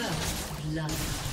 First love.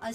A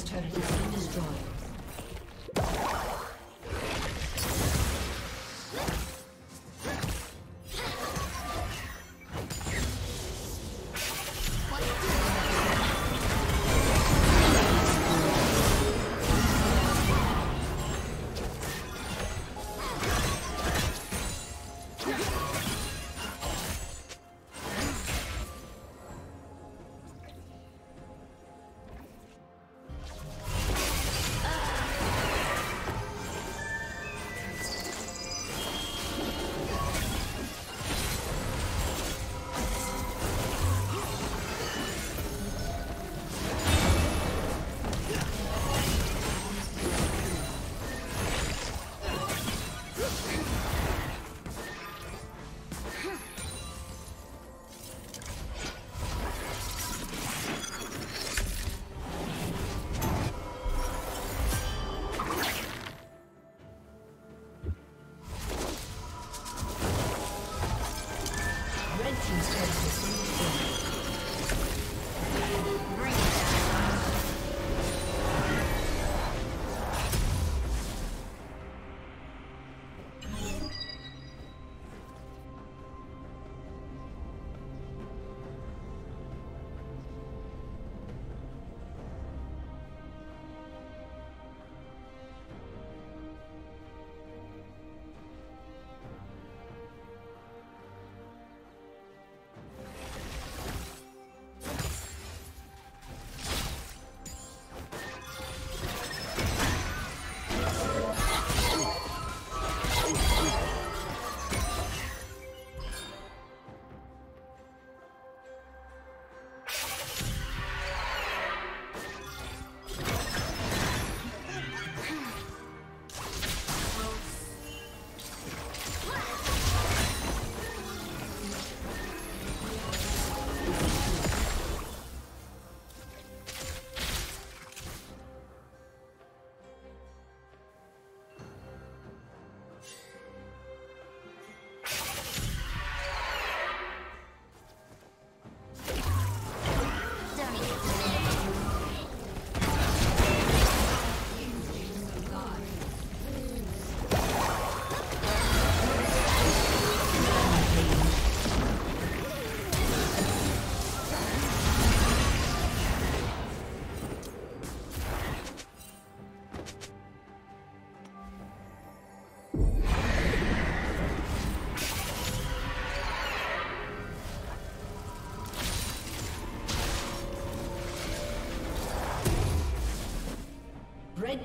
team's turret has been destroyed. Red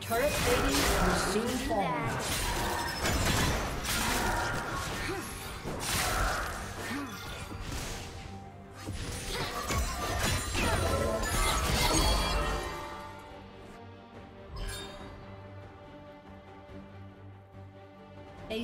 Turret ladies will soon fall. A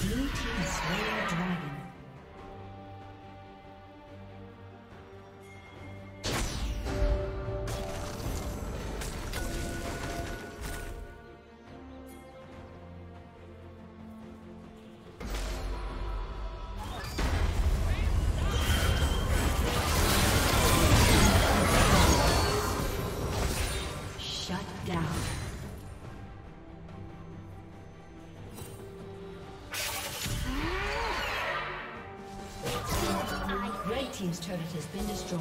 Blue team slain dragon. Team's turret has been destroyed.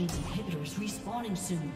Legion's inhibitor is respawning soon.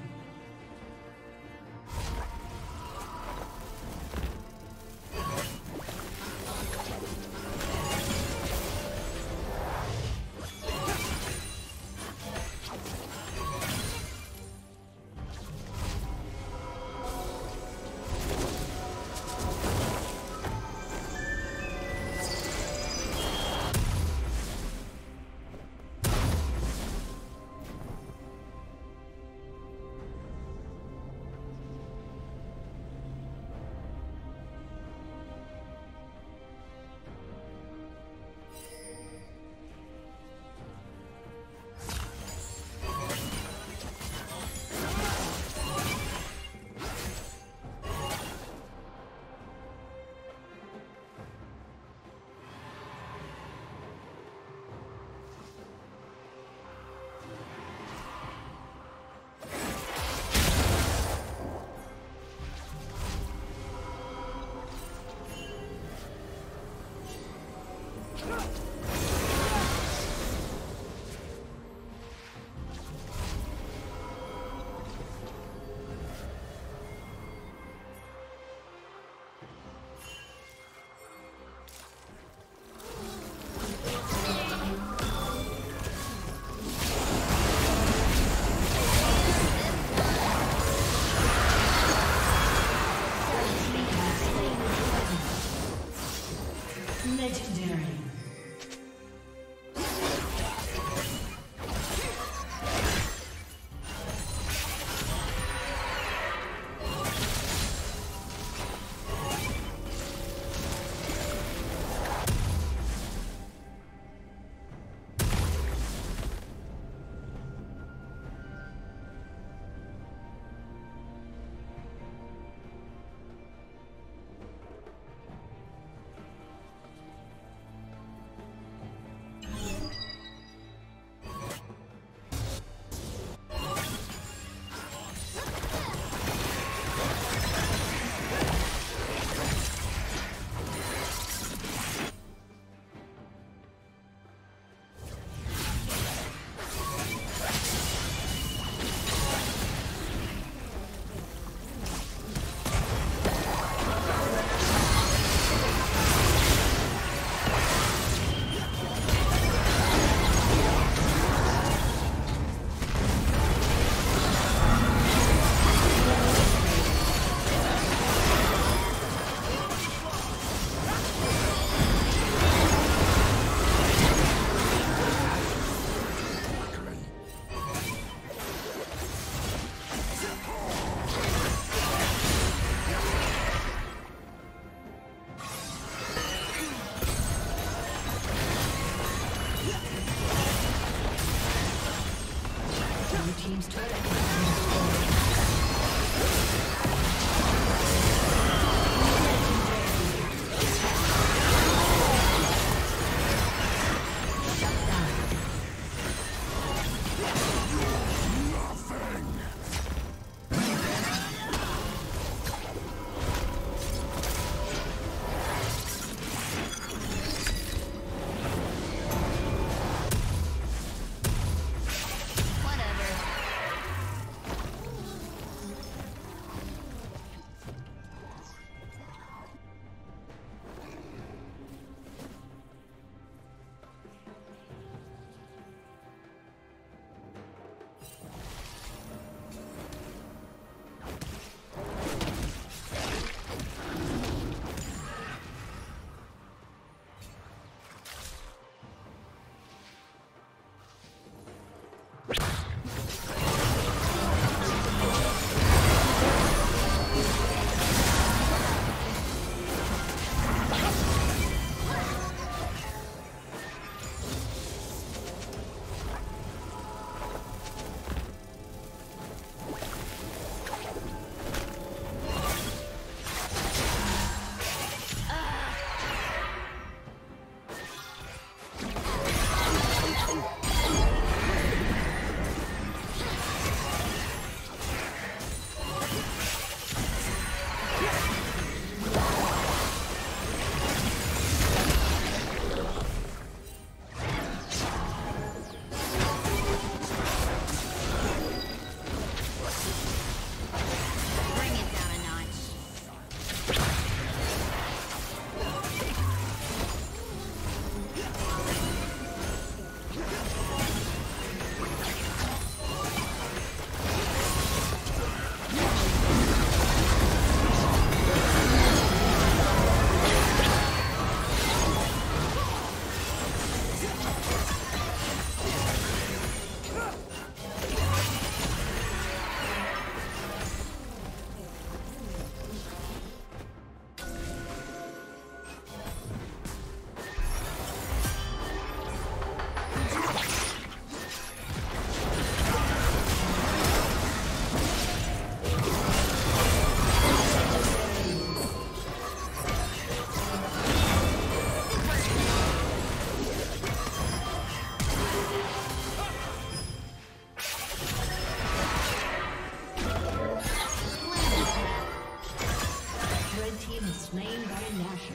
slain by Nasher.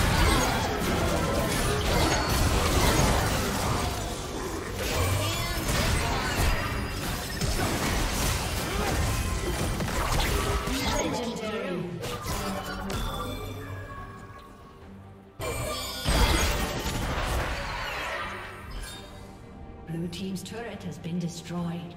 Legendary. Blue team's turret has been destroyed.